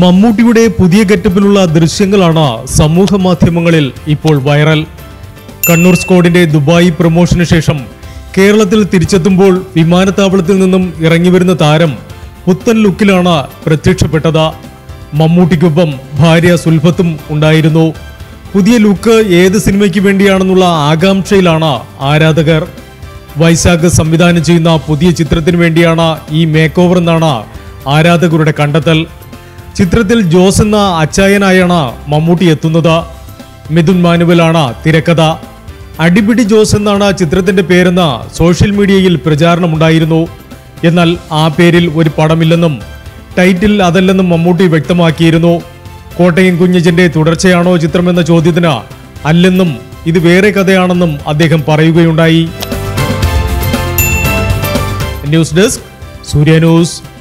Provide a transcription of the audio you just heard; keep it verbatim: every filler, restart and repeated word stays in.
മമ്മൂട്ടിയുടെ പുതിയ ഗെറ്റപ്പിലുള്ള ദൃശ്യങ്ങളാണ് സമൂഹ മാധ്യമങ്ങളിൽ ഇപ്പോൾ വൈറൽ. കണ്ണൂർ സ്ക്വാഡിന്റെ ദുബായ് പ്രൊമോഷന് ശേഷം കേരളത്തിൽ തിരിച്ചെത്തുമ്പോൾ വിമാനത്താവളത്തിൽ നിന്നും ഇറങ്ങിവരുന്ന താരം പുത്തൻ ലുക്കിലാണ് പ്രത്യക്ഷപ്പെട്ടത്. മമ്മൂട്ടിക്കൊപ്പം ഭാര്യ സുൽഫത്തും ഉണ്ടായിരുന്നു. പുതിയ ലുക്ക് ഏത് സിനിമയ്ക്ക് വേണ്ടിയാണെന്നുള്ള ആകാംക്ഷയിലാണ് ആരാധകർ. വൈശാഖ് സംവിധാനം ചെയ്യുന്ന പുതിയ ചിത്രത്തിന് വേണ്ടിയാണ് ഈ മേക്ക് ഓവർ എന്നാണ് ആരാധകരുടെ കണ്ടെത്തൽ. ചിത്രത്തിൽ ജോസ് എന്ന അച്ചായനായാണ് മമ്മൂട്ടി എത്തുന്നത്. മിഥുൻ മാനുവലാണ് തിരക്കഥ. അടിപിടി ജോസ് എന്നാണ് ചിത്രത്തിന്റെ പേരെന്ന് സോഷ്യൽ മീഡിയയിൽ പ്രചാരണമുണ്ടായിരുന്നു. എന്നാൽ ആ പേരിൽ ഒരു പടമില്ലെന്നും ടൈറ്റിൽ അതല്ലെന്നും മമ്മൂട്ടി വ്യക്തമാക്കിയിരുന്നു. കോട്ടയം കുഞ്ഞജന്റെ തുടർച്ചയാണോ ചിത്രമെന്ന ചോദ്യത്തിന് അല്ലെന്നും ഇത് വേറെ കഥയാണെന്നും അദ്ദേഹം പറയുകയുണ്ടായി. News desk Surya news.